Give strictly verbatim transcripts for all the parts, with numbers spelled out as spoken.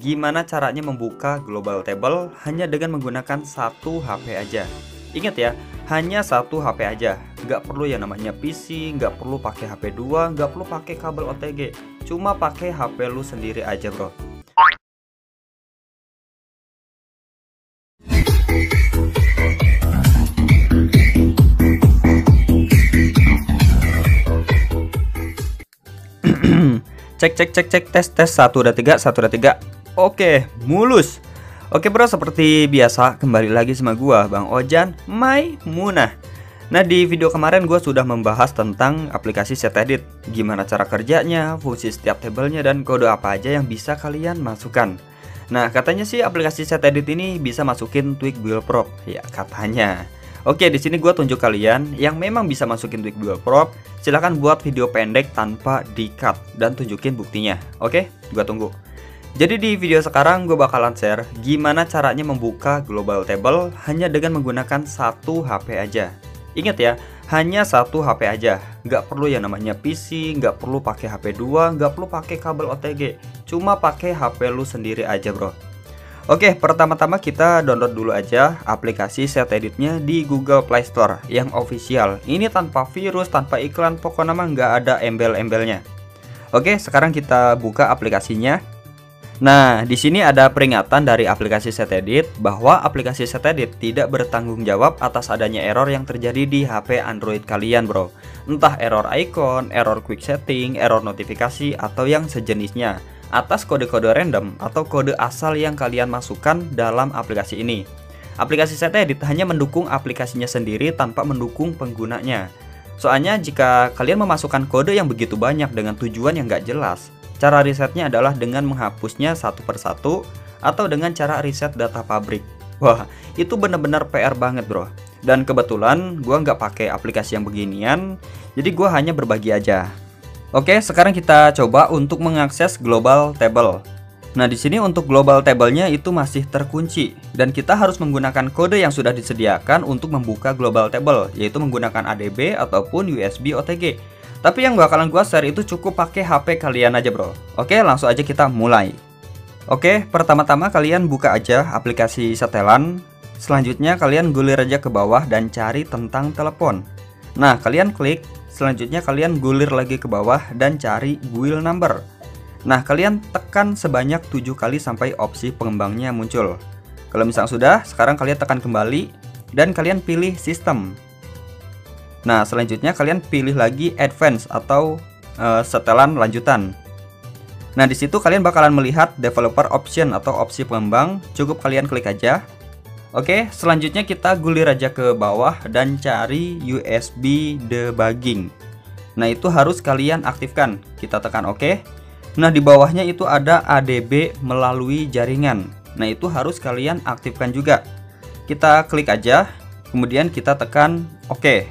Gimana caranya membuka global table hanya dengan menggunakan satu H P aja? Ingat ya, hanya satu H P aja. Nggak perlu yang namanya P C, nggak perlu pakai H P dua, nggak perlu pakai kabel O T G. Cuma pakai H P lu sendiri aja, bro. Cek cek cek cek tes tes satu dua tiga satu dua tiga. Oke, mulus. Oke bro, seperti biasa kembali lagi sama gua Bang Ojan Maimunah. Nah, di video kemarin gua sudah membahas tentang aplikasi SetEdit, gimana cara kerjanya, fungsi setiap tabelnya, dan kode apa aja yang bisa kalian masukkan. Nah, katanya sih aplikasi SetEdit ini bisa masukin tweak build prop. Ya, katanya. Oke, di sini gua tunjuk kalian yang memang bisa masukin tweak build prop. Silahkan buat video pendek tanpa di-cut dan tunjukin buktinya. Oke, gua tunggu. Jadi di video sekarang gue bakalan share gimana caranya membuka global table hanya dengan menggunakan satu H P aja. Ingat ya, hanya satu H P aja. Nggak perlu yang namanya P C, nggak perlu pakai H P dua, nggak perlu pakai kabel O T G. Cuma pakai H P lu sendiri aja, bro. Oke, pertama-tama kita download dulu aja aplikasi SetEdit-nya di Google Play Store yang official. Ini tanpa virus, tanpa iklan, pokoknya mah nggak ada embel-embelnya. Oke, sekarang kita buka aplikasinya. Nah, di sini ada peringatan dari aplikasi SetEdit bahwa aplikasi SetEdit tidak bertanggung jawab atas adanya error yang terjadi di H P Android kalian, bro. Entah error icon, error quick setting, error notifikasi, atau yang sejenisnya, atas kode-kode random atau kode asal yang kalian masukkan dalam aplikasi ini. Aplikasi SetEdit hanya mendukung aplikasinya sendiri tanpa mendukung penggunanya. Soalnya jika kalian memasukkan kode yang begitu banyak dengan tujuan yang nggak jelas, cara risetnya adalah dengan menghapusnya satu persatu atau dengan cara riset data pabrik. Wah, itu bener-bener P R banget, bro. Dan kebetulan gua nggak pakai aplikasi yang beginian, jadi gua hanya berbagi aja. Oke, sekarang kita coba untuk mengakses global table. Nah, di sini untuk global table-nya itu masih terkunci dan kita harus menggunakan kode yang sudah disediakan untuk membuka global table, yaitu menggunakan A D B ataupun U S B O T G. Tapi yang bakalan gua share itu cukup pakai H P kalian aja, bro. Oke, langsung aja kita mulai. Oke, pertama-tama kalian buka aja aplikasi setelan. Selanjutnya kalian gulir aja ke bawah dan cari tentang telepon. Nah, kalian klik. Selanjutnya kalian gulir lagi ke bawah dan cari build number. Nah, kalian tekan sebanyak tujuh kali sampai opsi pengembangnya muncul. Kalau misalnya sudah, sekarang kalian tekan kembali dan kalian pilih sistem. Nah, selanjutnya kalian pilih lagi advance atau uh, setelan lanjutan. Nah, di situ kalian bakalan melihat developer option atau opsi pengembang. Cukup kalian klik aja. Oke, selanjutnya kita gulir aja ke bawah dan cari U S B debugging. Nah, itu harus kalian aktifkan. Kita tekan oke. Nah, di bawahnya itu ada A D B melalui jaringan. Nah, itu harus kalian aktifkan juga. Kita klik aja, kemudian kita tekan oke.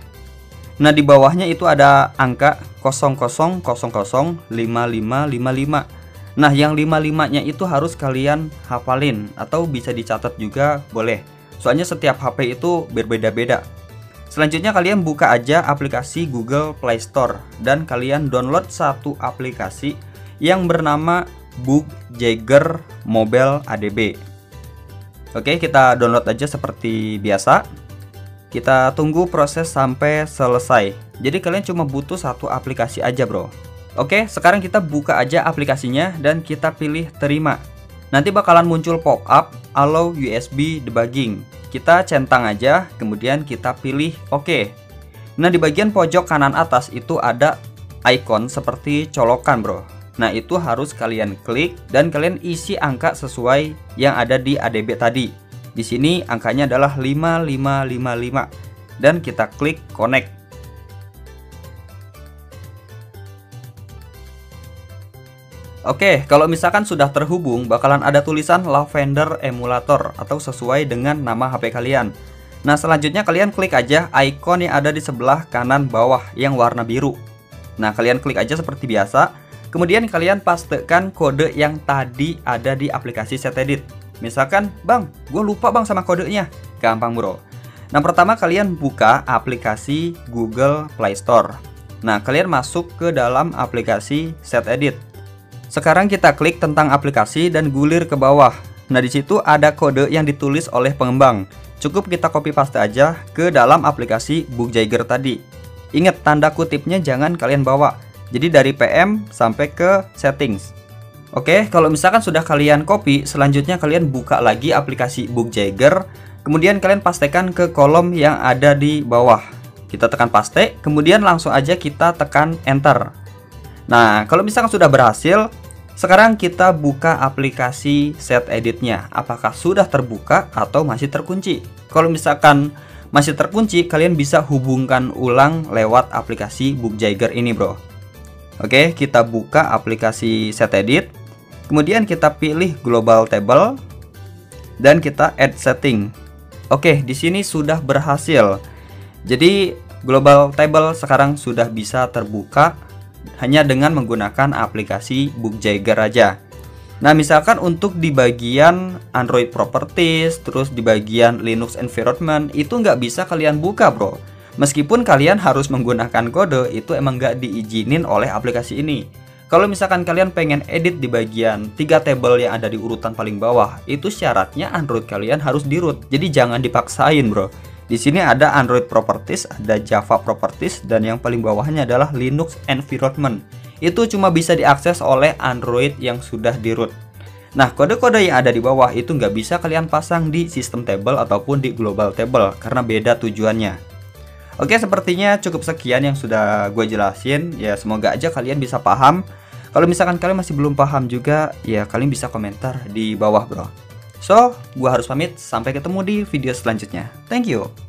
Nah, di bawahnya itu ada angka nol nol nol nol lima lima lima lima. Nah, yang lima puluh lima-nya itu harus kalian hafalin atau bisa dicatat juga boleh. Soalnya setiap H P itu berbeda-beda. Selanjutnya kalian buka aja aplikasi Google Play Store dan kalian download satu aplikasi yang bernama Bugjaeger Mobile A D B. Oke, kita download aja seperti biasa. Kita tunggu proses sampai selesai. Jadi kalian cuma butuh satu aplikasi aja, bro. Oke, sekarang kita buka aja aplikasinya dan kita pilih terima. Nanti bakalan muncul pop-up allow U S B debugging. Kita centang aja, kemudian kita pilih oke. Nah, di bagian pojok kanan atas itu ada icon seperti colokan, bro. Nah, itu harus kalian klik dan kalian isi angka sesuai yang ada di A D B tadi. Di sini angkanya adalah lima lima lima lima dan kita klik connect. Oke, kalau misalkan sudah terhubung, bakalan ada tulisan Lavender Emulator atau sesuai dengan nama H P kalian. Nah, selanjutnya kalian klik aja icon yang ada di sebelah kanan bawah yang warna biru. Nah, kalian klik aja seperti biasa. Kemudian kalian pastekan kode yang tadi ada di aplikasi SetEdit. Misalkan, bang, gue lupa bang sama kodenya. Gampang, bro. Nah, pertama kalian buka aplikasi Google Play Store. Nah, kalian masuk ke dalam aplikasi SetEdit. Sekarang kita klik tentang aplikasi dan gulir ke bawah. Nah, di situ ada kode yang ditulis oleh pengembang. Cukup kita copy paste aja ke dalam aplikasi Bugjaeger tadi. Ingat, tanda kutipnya jangan kalian bawa. Jadi dari P M sampai ke settings. Oke, kalau misalkan sudah kalian copy, selanjutnya kalian buka lagi aplikasi Bugjaeger. Kemudian kalian pastekan ke kolom yang ada di bawah. Kita tekan paste, kemudian langsung aja kita tekan enter. Nah, kalau misalkan sudah berhasil, sekarang kita buka aplikasi SetEdit-nya. Apakah sudah terbuka atau masih terkunci? Kalau misalkan masih terkunci, kalian bisa hubungkan ulang lewat aplikasi Bugjaeger ini, bro. Oke, kita buka aplikasi SetEdit. Kemudian kita pilih Global Table dan kita add setting. Oke, di sini sudah berhasil. Jadi Global Table sekarang sudah bisa terbuka hanya dengan menggunakan aplikasi Bugjaeger aja. Nah, misalkan untuk di bagian Android Properties, terus di bagian Linux Environment itu nggak bisa kalian buka, bro. Meskipun kalian harus menggunakan kode, itu emang nggak diizinin oleh aplikasi ini. Kalau misalkan kalian pengen edit di bagian tiga table yang ada di urutan paling bawah, itu syaratnya Android kalian harus di-root. Jadi jangan dipaksain, bro. Di sini ada Android Properties, ada Java Properties, dan yang paling bawahnya adalah Linux Environment. Itu cuma bisa diakses oleh Android yang sudah di-root. Nah, kode-kode yang ada di bawah itu nggak bisa kalian pasang di System Table ataupun di Global Table karena beda tujuannya. Oke, sepertinya cukup sekian yang sudah gue jelasin. Ya, semoga aja kalian bisa paham. Kalau misalkan kalian masih belum paham juga, ya kalian bisa komentar di bawah, bro. So, gue harus pamit. Sampai ketemu di video selanjutnya. Thank you.